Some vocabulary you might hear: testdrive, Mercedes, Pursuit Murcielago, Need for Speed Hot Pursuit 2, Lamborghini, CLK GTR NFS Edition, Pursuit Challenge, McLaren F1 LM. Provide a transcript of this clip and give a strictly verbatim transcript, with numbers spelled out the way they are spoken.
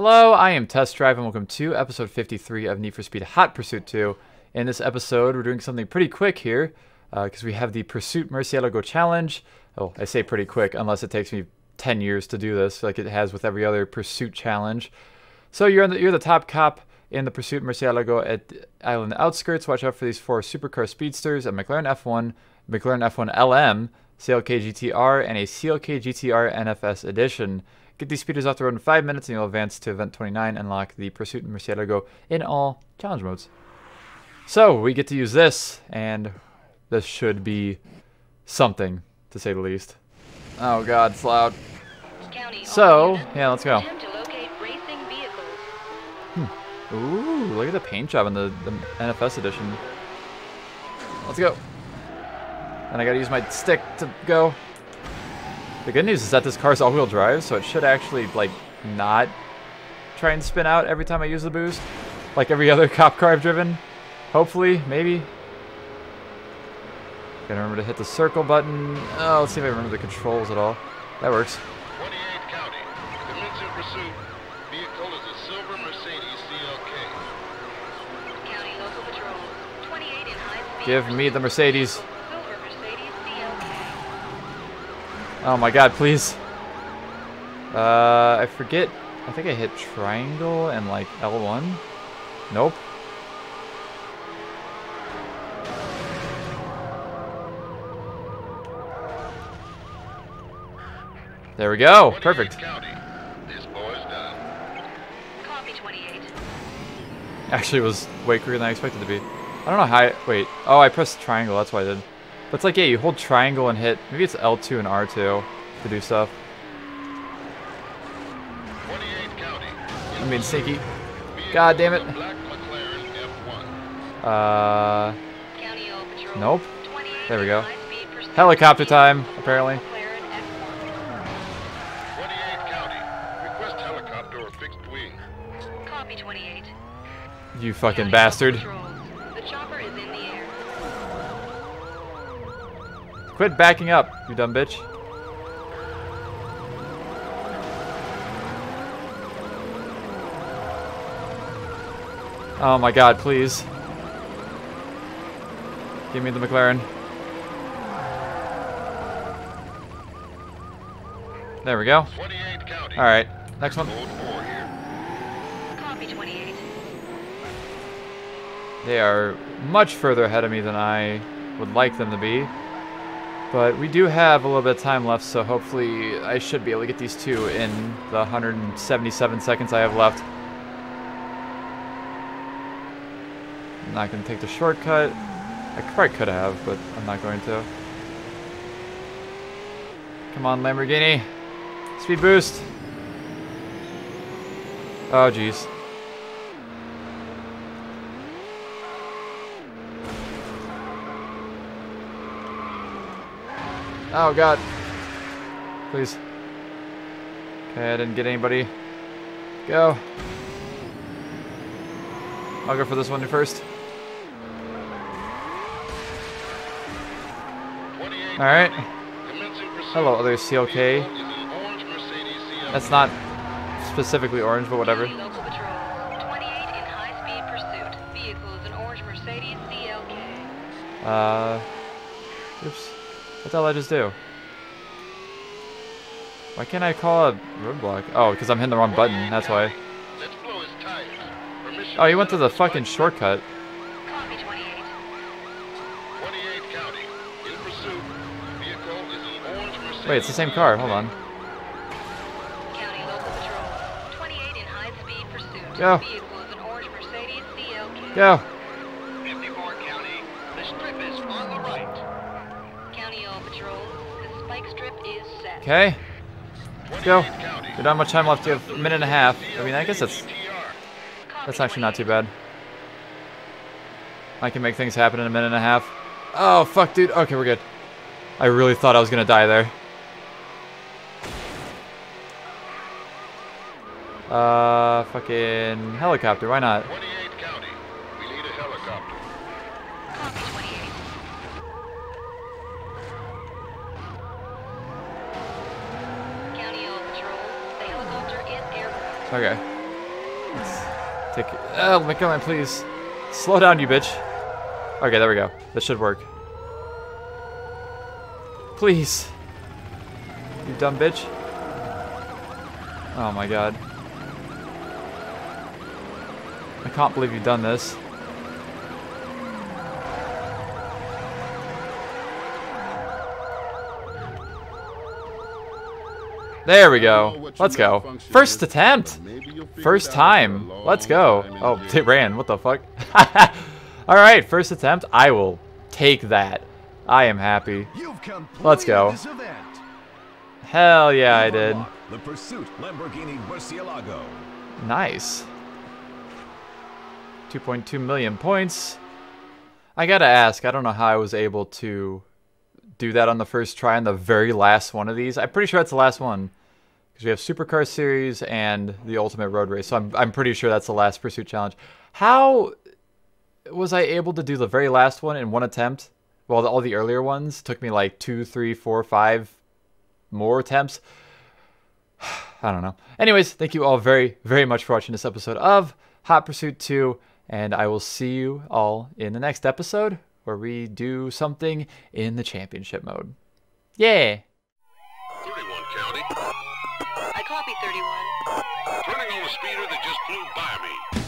Hello, I am Test Drive and welcome to episode fifty-three of Need for Speed Hot Pursuit two. In this episode, we're doing something pretty quick here because uh, we have the Pursuit Murcielago challenge. Oh, I say pretty quick unless it takes me ten years to do this like it has with every other Pursuit challenge. So you're, on the, you're the top cop in the Pursuit Murcielago at Island Outskirts. Watch out for these four supercar speedsters, a McLaren F one, McLaren F one L M, C L K G T R, and a C L K G T R N F S Edition. Get these speeders off the road in five minutes and you'll advance to event twenty-nine and unlock the Pursuit Murcielago in all challenge modes. So we get to use this, and this should be something, to say the least. Oh god, it's loud. So, yeah, let's go. Hmm. Ooh, look at the paint job on the, the N F S edition. Let's go. And I gotta use my stick to go. The good news is that this car's all-wheel drive, so it should actually, like, not try and spin out every time I use the boost, like every other cop car I've driven. Hopefully, maybe. Gotta remember to hit the circle button. Oh, let's see if I remember the controls at all. That works. twenty-eighth County, commencing pursuit. Vehicle is a silver Mercedes C L K. County Local Patrol, twenty-eight in high speed. Give me the Mercedes. Oh my god, please. Uh, I forget. I think I hit triangle and like L one. Nope. There we go. Perfect. This boy's done. Copy twenty-eight. Actually, it was way quicker than I expected to be. I don't know how I, wait. Oh, I pressed triangle. That's why I did. But it's like, yeah, you hold triangle and hit, maybe it's L two and R two to do stuff. I'm being sneaky. God damn it. Uh, nope. There we go. Helicopter time, apparently. You fucking bastard. Quit backing up, you dumb bitch. Oh my god, please. Give me the McLaren. There we go. Alright, next one. They are much further ahead of me than I would like them to be. But we do have a little bit of time left, so hopefully I should be able to get these two in the one hundred seventy-seven seconds I have left. I'm not going to take the shortcut. I probably could have, but I'm not going to. Come on, Lamborghini. Speed boost. Oh, jeez. Oh god. Please. Okay, I didn't get anybody. Go. I'll go for this one first. Alright. Hello, other C L K. That's not specifically orange, but whatever. Uh. Oops. What the hell did I just do? Why can't I call a roadblock? Oh, because I'm hitting the wrong button, that's why. Oh, you went to the fucking shortcut. Wait, it's the same car, hold on. Go. Go. Okay. Let's go. We don't have much time left. We have a minute and a half. I mean, I guess that's... That's actually not too bad. I can make things happen in a minute and a half. Oh, fuck, dude. Okay, we're good. I really thought I was gonna die there. Uh, fucking helicopter. Why not? Okay. Take. Oh, McLaren, please. Slow down, you bitch. Okay, there we go. This should work. Please. You dumb bitch. Oh my god. I can't believe you've done this. There we go. Let's go. First attempt. First time. Let's go. Oh, it ran. What the fuck? Alright, first attempt. I will take that. I am happy. Let's go. Hell yeah, I did. The Pursuit Lamborghini Murcielago. Nice. two point two million points. I gotta ask, I don't know how I was able to do that on the first try on the very last one of these. I'm pretty sure that's the last one. Because we have Supercar Series and the Ultimate Road Race. So I'm, I'm pretty sure that's the last Pursuit Challenge. How was I able to do the very last one in one attempt? Well, all the earlier ones took me like two, three, four, five more attempts. I don't know. Anyways, thank you all very, very much for watching this episode of Hot Pursuit two, and I will see you all in the next episode where we do something in the championship mode. Yeah! thirty-one, county. I copy thirty-one. Turning on a speeder that just flew by me.